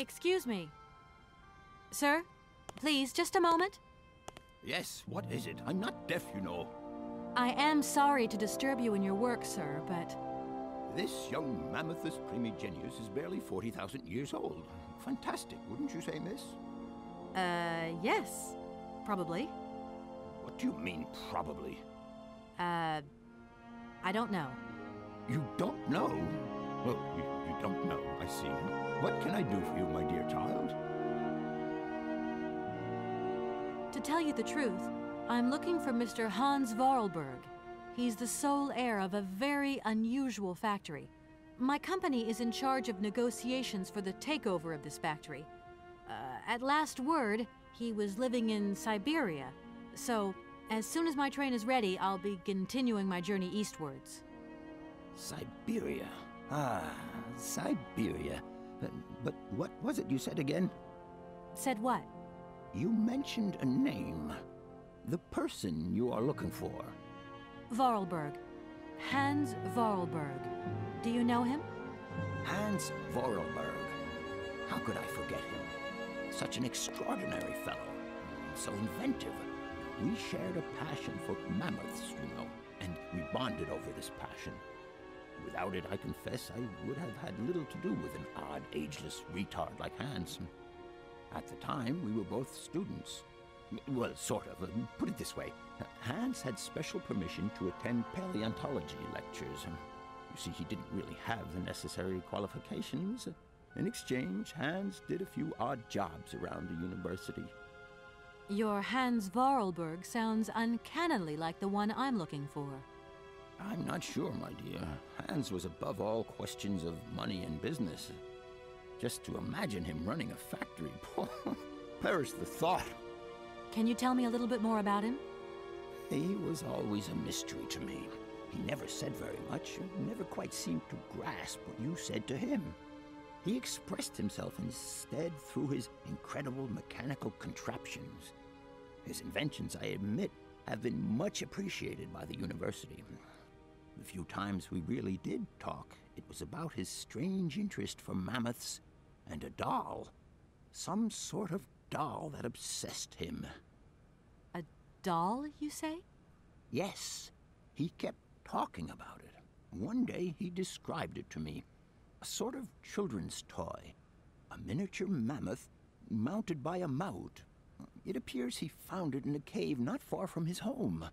Excuse me. Sir, please, just a moment. Yes, what is it? I'm not deaf, you know. I am sorry to disturb you in your work, sir, but... This young mammuthus primigenius is barely 40,000 years old. Fantastic, wouldn't you say, miss? Yes. Probably. What do you mean, probably? I don't know. You don't know? Well, you don't know, I see. What can I do for you, my dear child? To tell you the truth, I'm looking for Mr. Hans Voralberg. He's the sole heir of a very unusual factory. My company is in charge of negotiations for the takeover of this factory. At last word, he was living in Siberia. So, as soon as my train is ready, I'll be continuing my journey eastwards. Siberia. Ah, Siberia. But what was it you said again? Said what? You mentioned a name. The person you are looking for. Voralberg. Hans Voralberg. Do you know him? Hans Voralberg. How could I forget him? Such an extraordinary fellow. So inventive. We shared a passion for mammoths, you know, and we bonded over this passion. Without it, I confess, I would have had little to do with an odd, ageless retard like Hans. At the time, we were both students. Well, sort of. Put it this way. Hans had special permission to attend paleontology lectures. You see, he didn't really have the necessary qualifications. In exchange, Hans did a few odd jobs around the university. Your Hans Voralberg sounds uncannily like the one I'm looking for. I'm not sure, my dear. Hans was above all questions of money and business. Just to imagine him running a factory, perish the thought. Can you tell me a little bit more about him? He was always a mystery to me. He never said very much, never quite seemed to grasp what you said to him. He expressed himself instead through his incredible mechanical contraptions. His inventions, I admit, have been much appreciated by the university. The few times we really did talk, it was about his strange interest for mammoths and a doll. Some sort of doll that obsessed him. A doll, you say? Yes. He kept talking about it. One day he described it to me. A sort of children's toy. A miniature mammoth mounted by a maut. It appears he found it in a cave not far from his home.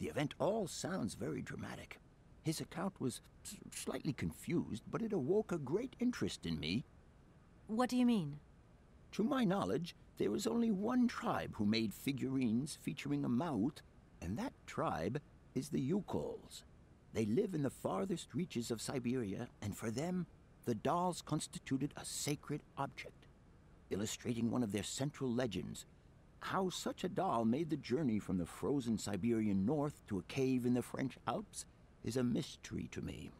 The event all sounds very dramatic. His account was slightly confused, but it awoke a great interest in me. What do you mean? To my knowledge, there was only one tribe who made figurines featuring a maut, and that tribe is the Youkols. They live in the farthest reaches of Siberia, and for them, the dolls constituted a sacred object, illustrating one of their central legends. How such a doll made the journey from the frozen Siberian north to a cave in the French Alps is a mystery to me.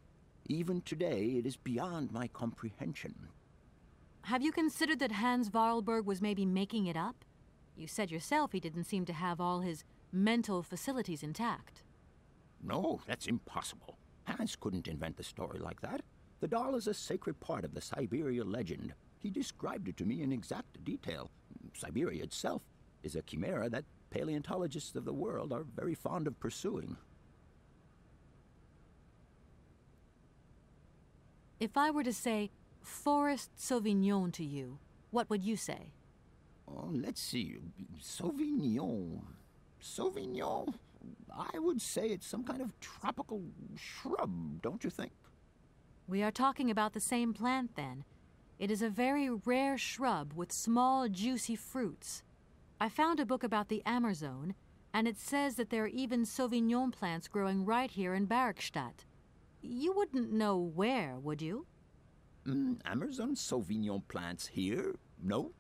Even today, it is beyond my comprehension. Have you considered that Hans Voralberg was maybe making it up? You said yourself he didn't seem to have all his mental facilities intact. No, that's impossible. Hans couldn't invent a story like that. The doll is a sacred part of the Siberia legend. He described it to me in exact detail. Siberia itself is a chimera that paleontologists of the world are very fond of pursuing. If I were to say Forest Sauvignon to you, what would you say? Oh, let's see. Sauvignon. Sauvignon? I would say it's some kind of tropical shrub, don't you think? We are talking about the same plant, then. It is a very rare shrub with small, juicy fruits. I found a book about the Amazon, and it says that there are even Sauvignon plants growing right here in Barrockstadt. You wouldn't know where, would you? Amazon Sauvignon plants here? No.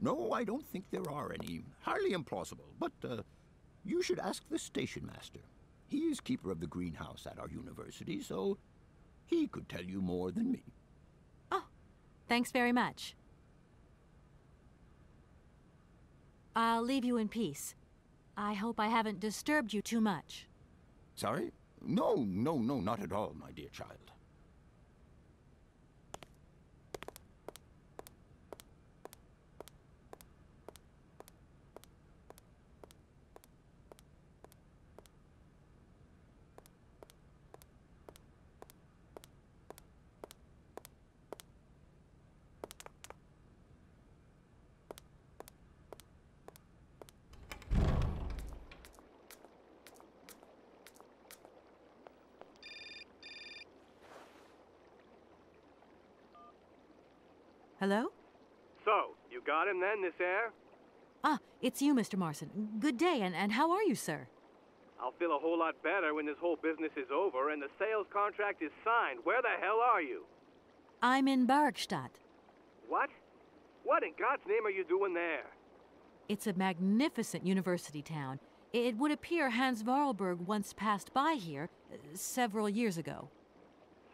No, I don't think there are any. Hardly implausible, but you should ask the station master. He is keeper of the greenhouse at our university, so he could tell you more than me. Oh, thanks very much. I'll leave you in peace. I hope I haven't disturbed you too much. Sorry? No, no, no, not at all, my dear child. Hello? So, you got him then, this air? Ah, it's you, Mr. Marson. Good day, and how are you, sir? I'll feel a whole lot better when this whole business is over and the sales contract is signed. Where the hell are you? I'm in Barrockstadt. What? What in God's name are you doing there? It's a magnificent university town. It would appear Hans Voralberg once passed by here several years ago.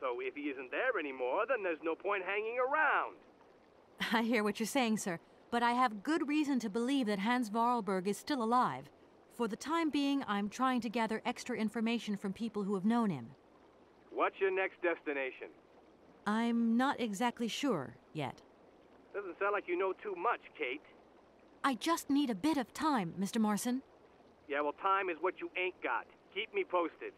So if he isn't there anymore, then there's no point hanging around. I hear what you're saying, sir, but I have good reason to believe that Hans Voralberg is still alive. For the time being, I'm trying to gather extra information from people who have known him. What's your next destination? I'm not exactly sure yet. Doesn't sound like you know too much, Kate. I just need a bit of time, Mr. Marson. Yeah, well, time is what you ain't got. Keep me posted.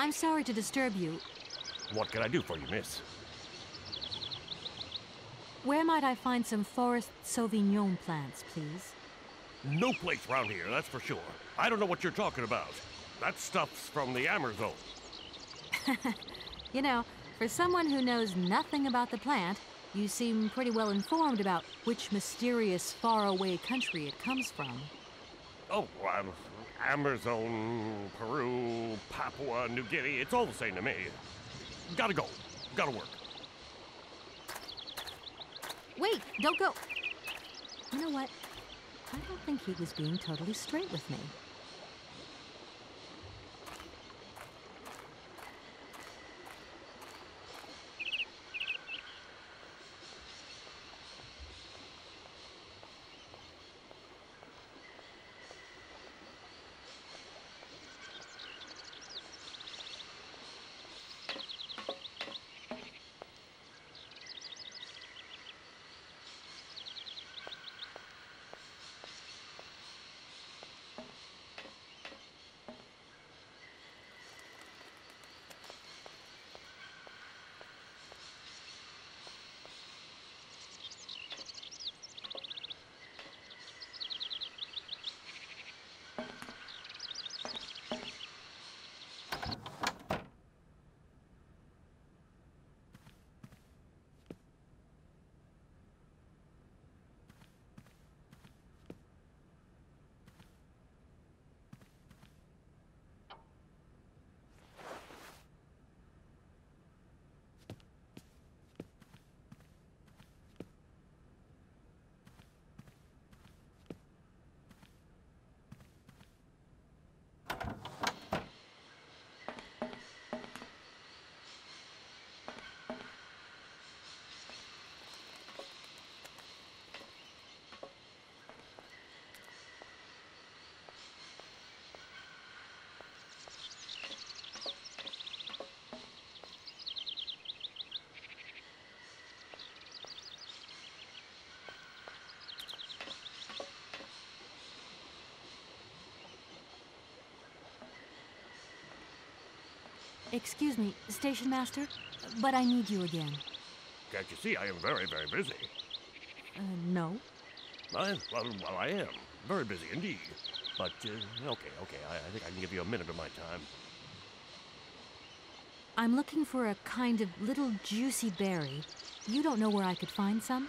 I'm sorry to disturb you. What can I do for you, miss? Where might I find some forest Sauvignon plants, please? No place around here, that's for sure. I don't know what you're talking about. That stuff's from the Amazon. You know, for someone who knows nothing about the plant, you seem pretty well informed about which mysterious faraway country it comes from. Oh, Amazon, Peru, Papua, New Guinea, it's all the same to me. Gotta go. Gotta work. Wait, don't go. You know what? I don't think he was being totally straight with me. Excuse me, Station Master, but I need you again. Can't you see I am very, very busy? No. Well, I am. Very busy indeed. But, okay, I think I can give you a minute of my time. I'm looking for a kind of little juicy berry. You don't know where I could find some?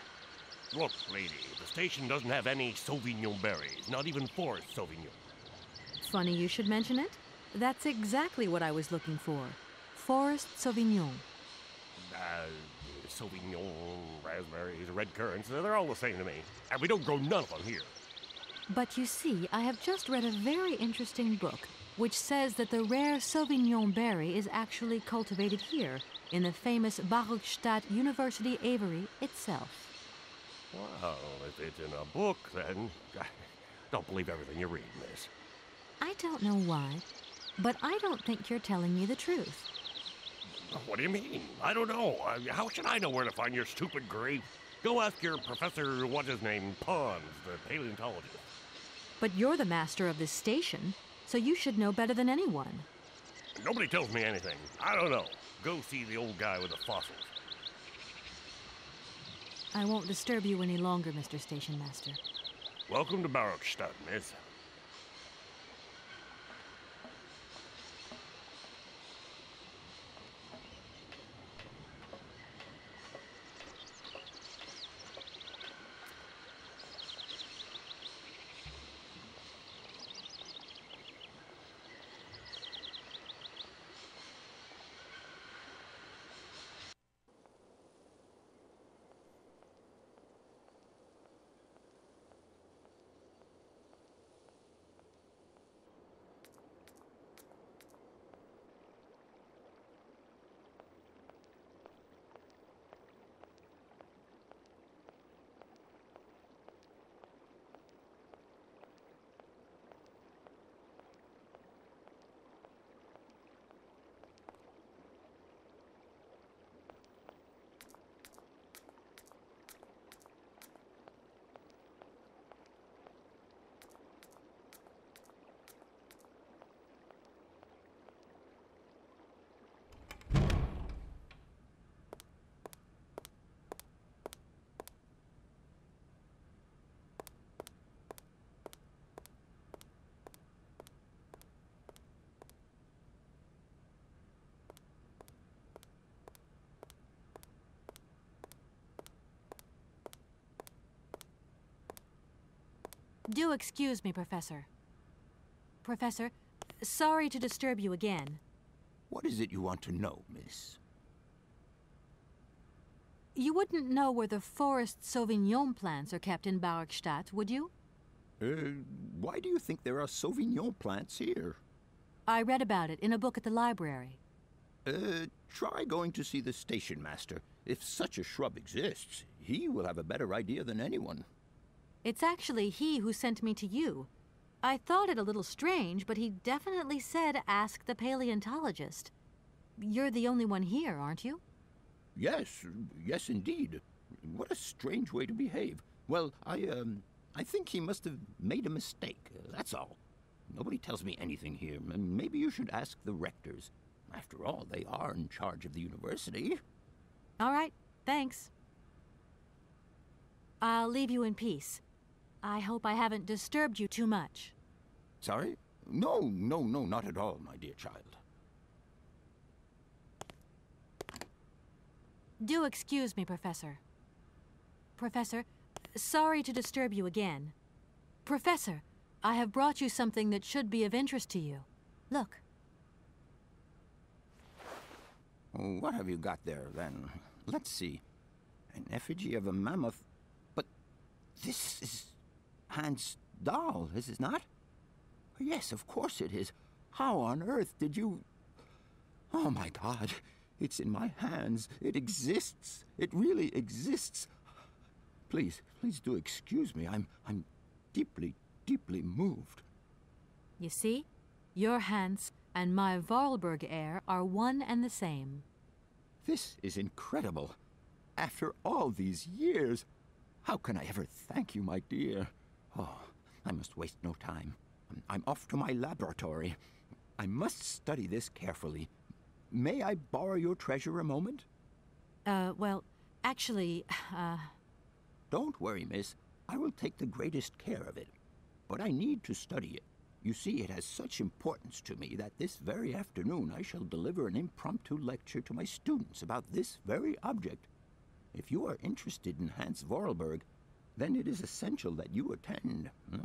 Look, lady, the station doesn't have any Sauvignon berries, not even forest Sauvignon. Funny you should mention it. That's exactly what I was looking for. Forest Sauvignon. Sauvignon, raspberries, red currants, they're all the same to me. And we don't grow none of them here. But you see, I have just read a very interesting book which says that the rare Sauvignon berry is actually cultivated here in the famous Barrockstadt University Aviary itself. Well, if it's in a book, then I don't believe everything you read, miss. I don't know why, but I don't think you're telling me the truth. What do you mean? I don't know. How should I know where to find your stupid grape? Go ask your professor, what's-his-name, Pons, the paleontologist. But you're the master of this station, so you should know better than anyone. Nobody tells me anything. I don't know. Go see the old guy with the fossils. I won't disturb you any longer, Mr. Station Master. Welcome to Barrockstadt, miss. Do excuse me, Professor. Professor, sorry to disturb you again. What is it you want to know, miss? You wouldn't know where the forest Sauvignon plants are kept in Barrockstadt, would you? Why do you think there are Sauvignon plants here? I read about it in a book at the library. Try going to see the station master. If such a shrub exists, he will have a better idea than anyone. It's actually he who sent me to you. I thought it a little strange, but he definitely said ask the paleontologist. You're the only one here, aren't you? Yes indeed. What a strange way to behave. Well, I think he must have made a mistake, that's all. Nobody tells me anything here. Maybe you should ask the rectors. After all, they are in charge of the university. All right, thanks. I'll leave you in peace. I hope I haven't disturbed you too much. Sorry? No, not at all, my dear child. Do excuse me, Professor. Professor, sorry to disturb you again. Professor, I have brought you something that should be of interest to you. Look. What have you got there, then? Let's see. An effigy of a mammoth. This is Hans Dahl, is it not? Yes, of course it is. How on earth did you... Oh, my God. It's in my hands. It exists. It really exists. Please do excuse me. I'm deeply, deeply moved. You see? Your Hans and my Voralberg air are one and the same. This is incredible. After all these years... How can I ever thank you, my dear? Oh, I must waste no time. I'm off to my laboratory. I must study this carefully. May I borrow your treasure a moment? Well, actually, Don't worry, miss. I will take the greatest care of it. But I need to study it. You see, it has such importance to me that this very afternoon I shall deliver an impromptu lecture to my students about this very object. If you are interested in Hans Voralberg, then it is essential that you attend. Hmm?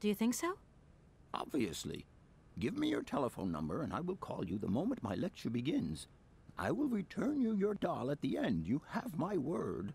Do you think so? Obviously. Give me your telephone number and I will call you the moment my lecture begins. I will return you your doll at the end. You have my word.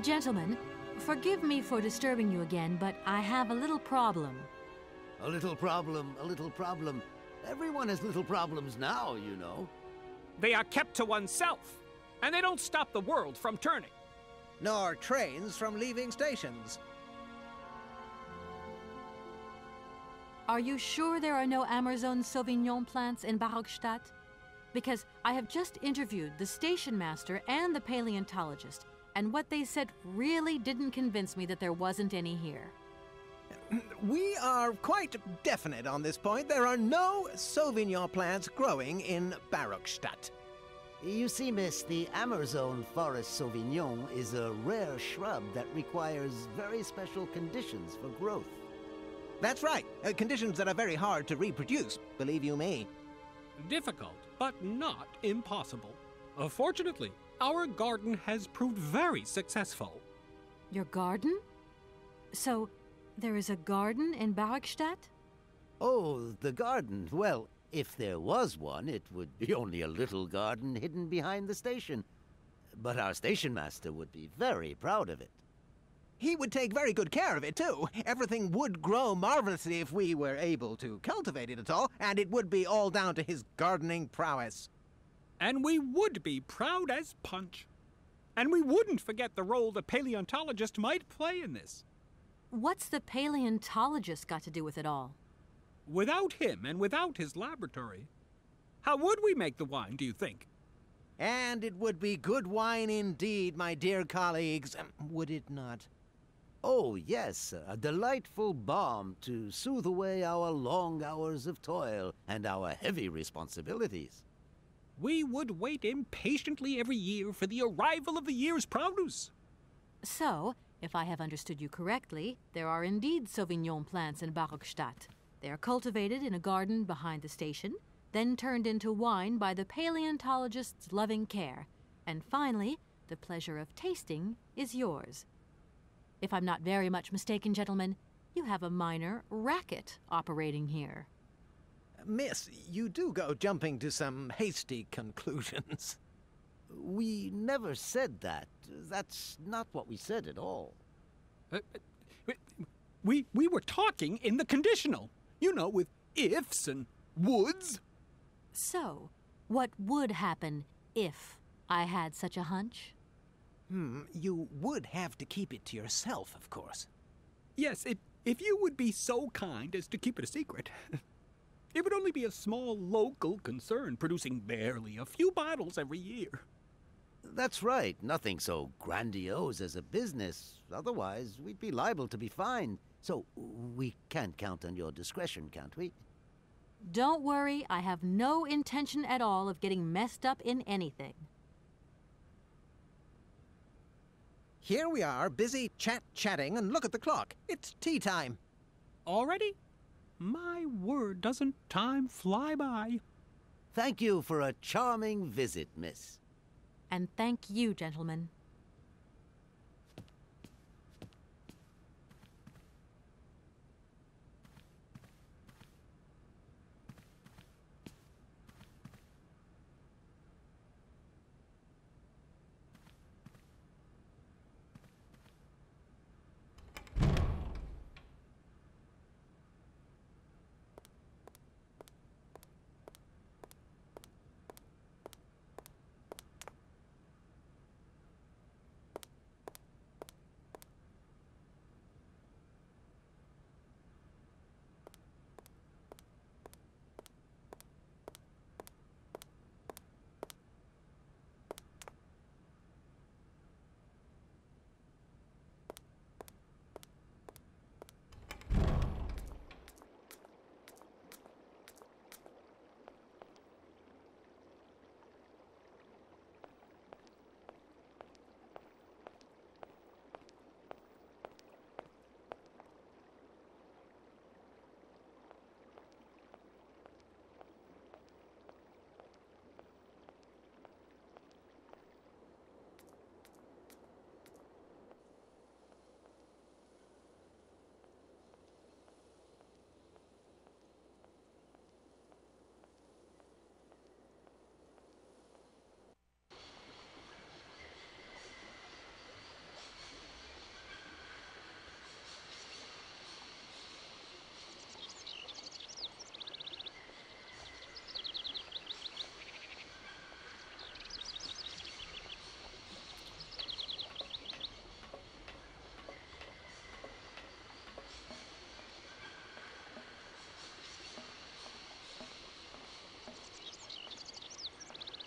Gentlemen, forgive me for disturbing you again, but I have a little problem. A little problem, a little problem. Everyone has little problems now, you know. They are kept to oneself, and they don't stop the world from turning. Nor trains from leaving stations. Are you sure there are no Amazon Sauvignon plants in Barrockstadt? Because I have just interviewed the station master and the paleontologist, and what they said really didn't convince me that there wasn't any here. We are quite definite on this point. There are no Sauvignon plants growing in Barrockstadt. You see, miss, the Amazon forest Sauvignon is a rare shrub that requires very special conditions for growth. That's right. Conditions that are very hard to reproduce, believe you me. Difficult, but not impossible. Fortunately, our garden has proved very successful. Your garden? So, there is a garden in Bergstadt? Oh, the garden. Well, if there was one, it would be only a little garden hidden behind the station. But our station master would be very proud of it. He would take very good care of it, too. Everything would grow marvelously if we were able to cultivate it at all, and it would be all down to his gardening prowess. And we would be proud as punch. And we wouldn't forget the role the paleontologist might play in this. What's the paleontologist got to do with it all? Without him and without his laboratory, how would we make the wine, do you think? And it would be good wine indeed, my dear colleagues, would it not? Oh, yes, a delightful balm to soothe away our long hours of toil and our heavy responsibilities. We would wait impatiently every year for the arrival of the year's produce. So, if I have understood you correctly, there are indeed Sauvignon plants in Barrockstadt. They are cultivated in a garden behind the station, then turned into wine by the paleontologist's loving care. And finally, the pleasure of tasting is yours. If I'm not very much mistaken, gentlemen, you have a minor racket operating here. Miss, you do go jumping to some hasty conclusions. We never said that. That's not what we said at all. We were talking in the conditional. You know, with ifs and woulds. So, what would happen if I had such a hunch? You would have to keep it to yourself, of course. Yes, if you would be so kind as to keep it a secret. It would only be a small local concern, producing barely a few bottles every year. That's right. Nothing so grandiose as a business. Otherwise, we'd be liable to be fined. So we can count on your discretion, can't we? Don't worry. I have no intention at all of getting messed up in anything. Here we are, busy chatting, and look at the clock. It's tea time. Already? My word, doesn't time fly by. Thank you for a charming visit, miss. And thank you, gentlemen.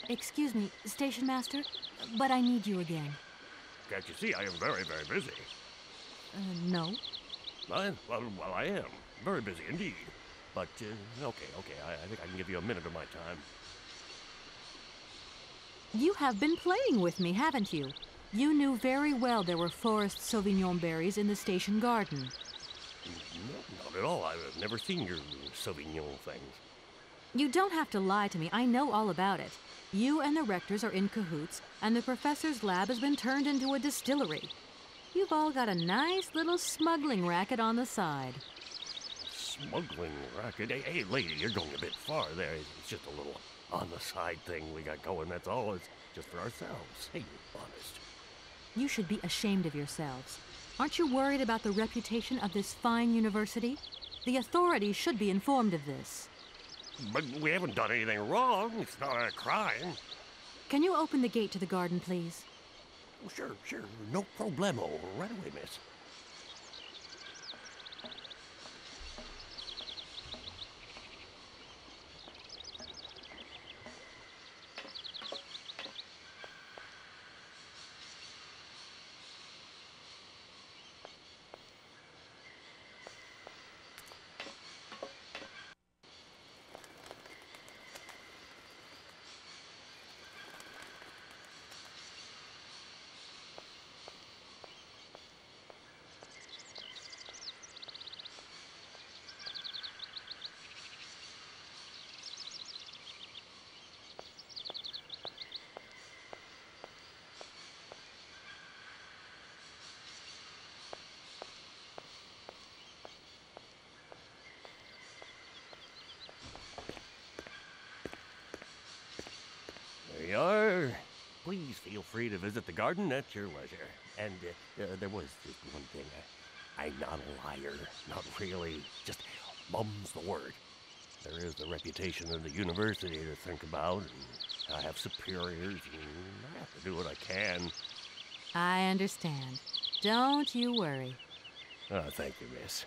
Excuse me, Station Master, but I need you again. Can't you see I am very, very busy? No. Well, I am. Very busy indeed. But, okay, I think I can give you a minute of my time. You have been playing with me, haven't you? You knew very well there were forest Sauvignon berries in the station garden. No, not at all. I've never seen your Sauvignon things. You don't have to lie to me. I know all about it. You and the rectors are in cahoots, and the professor's lab has been turned into a distillery. You've all got a nice little smuggling racket on the side. Smuggling racket? Hey, lady, you're going a bit far there. It's just a little on-the-side thing we got going, that's all. It's just for ourselves. Hey, honest. You should be ashamed of yourselves. Aren't you worried about the reputation of this fine university? The authorities should be informed of this. But we haven't done anything wrong. It's not a crime. Can you open the gate to the garden, please? Sure. No problemo. Right away, miss. Please feel free to visit the garden at your leisure. And there was just one thing. I'm not a liar. Not really. Just Mum's the word. There is the reputation of the university to think about, and I have superiors, and I have to do what I can. I understand. Don't you worry. Oh, thank you, miss.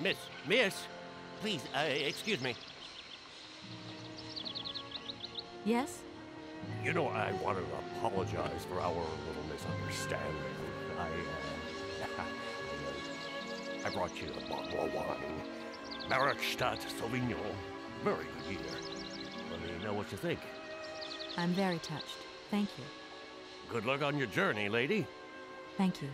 Miss, please, excuse me. Yes? You know, I want to apologize for our little misunderstanding. I brought you a bottle of wine. Marakstadt Solignon. Very good year. Let me know what you think. I'm very touched. Thank you. Good luck on your journey, lady. Thank you.